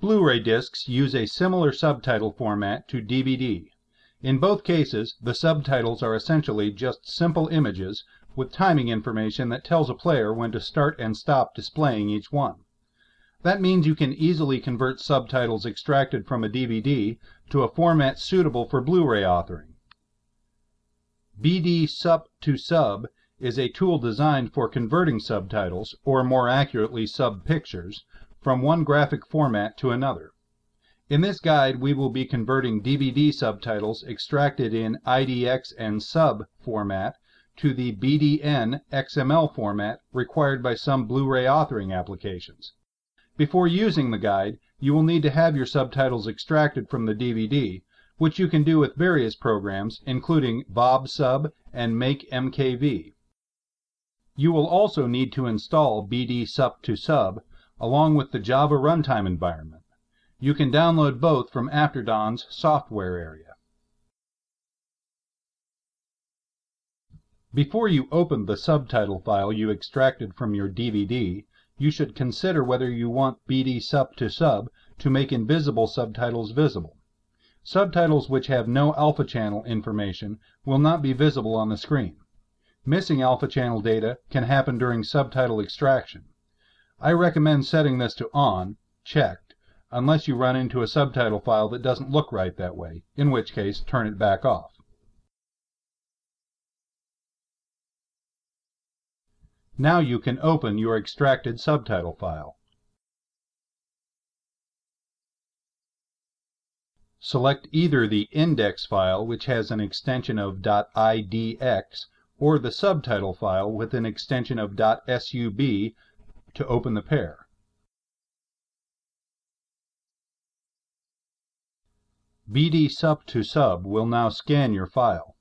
Blu-ray discs use a similar subtitle format to DVD. In both cases, the subtitles are essentially just simple images with timing information that tells a player when to start and stop displaying each one. That means you can easily convert subtitles extracted from a DVD to a format suitable for Blu-ray authoring. BDSup2Sub is a tool designed for converting subtitles, or more accurately sub-pictures, from one graphic format to another. In this guide, we will be converting DVD subtitles extracted in IDX and SUB format to the BDN XML format required by some Blu-ray authoring applications. Before using the guide, you will need to have your subtitles extracted from the DVD, which you can do with various programs, including VobSub and MakeMKV. You will also need to install BDSup2Sub, along with the Java runtime environment. You can download both from Afterdawn's software area. Before you open the subtitle file you extracted from your DVD, you should consider whether you want BDSup2Sub to make invisible subtitles visible. Subtitles which have no alpha channel information will not be visible on the screen. Missing alpha channel data can happen during subtitle extraction. I recommend setting this to on, checked, unless you run into a subtitle file that doesn't look right that way, in which case turn it back off. Now you can open your extracted subtitle file. Select either the index file, which has an extension of .idx, or the subtitle file with an extension of .sub, to open the pair. BDSup2Sub will now scan your file.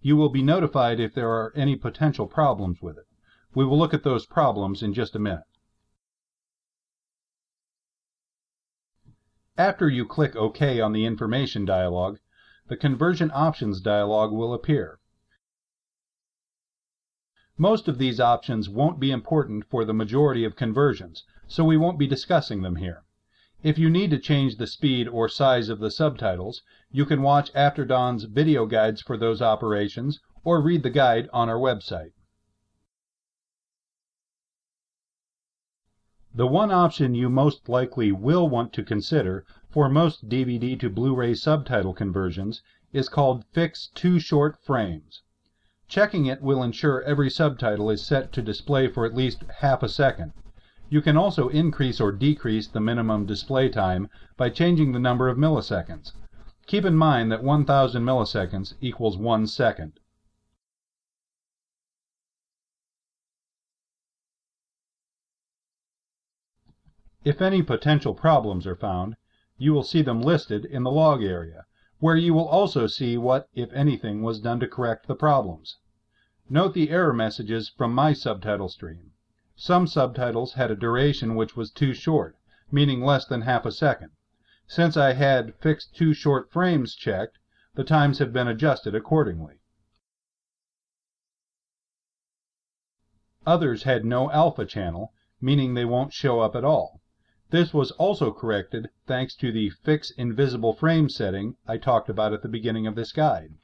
You will be notified if there are any potential problems with it. We will look at those problems in just a minute. After you click OK on the information dialog, the Conversion Options dialog will appear. Most of these options won't be important for the majority of conversions, so we won't be discussing them here. If you need to change the speed or size of the subtitles, you can watch After Dawn's video guides for those operations or read the guide on our website. The one option you most likely will want to consider for most DVD to Blu-ray subtitle conversions is called Fix Too Short Frames. Checking it will ensure every subtitle is set to display for at least half a second. You can also increase or decrease the minimum display time by changing the number of milliseconds. Keep in mind that 1000 milliseconds equals 1 second. If any potential problems are found, you will see them listed in the log area, where you will also see what, if anything, was done to correct the problems. Note the error messages from my subtitle stream. Some subtitles had a duration which was too short, meaning less than half a second. Since I had fixed too short frames checked, the times have been adjusted accordingly. Others had no alpha channel, meaning they won't show up at all. This was also corrected thanks to the Fix Invisible Frame setting I talked about at the beginning of this guide.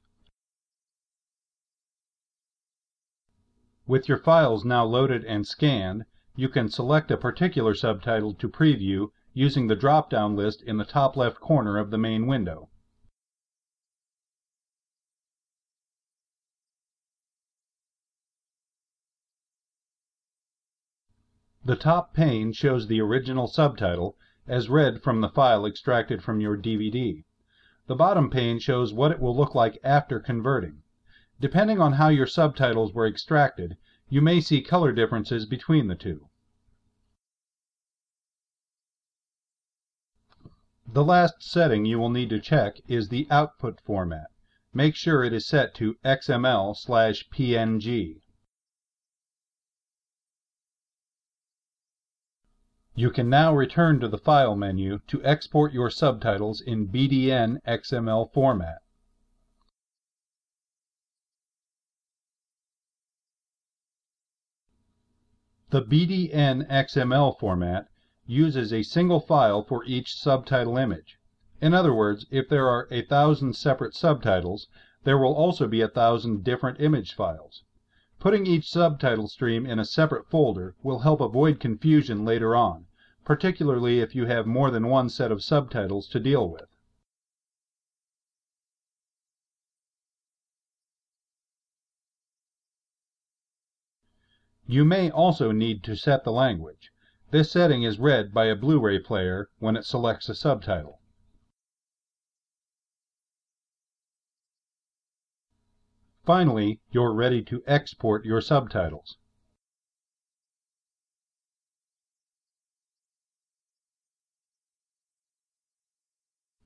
With your files now loaded and scanned, you can select a particular subtitle to preview using the drop-down list in the top left corner of the main window. The top pane shows the original subtitle as read from the file extracted from your DVD. The bottom pane shows what it will look like after converting. Depending on how your subtitles were extracted, you may see color differences between the two. The last setting you will need to check is the output format. Make sure it is set to XML/PNG. You can now return to the File menu to export your subtitles in BDN XML format. The BDN XML format uses a single file for each subtitle image. In other words, if there are 1,000 separate subtitles, there will also be 1,000 different image files. Putting each subtitle stream in a separate folder will help avoid confusion later on, particularly if you have more than one set of subtitles to deal with. You may also need to set the language. This setting is read by a Blu-ray player when it selects a subtitle. Finally, you're ready to export your subtitles.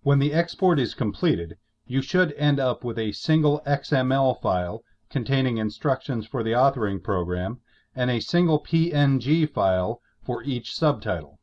When the export is completed, you should end up with a single XML file containing instructions for the authoring program and a single PNG file for each subtitle.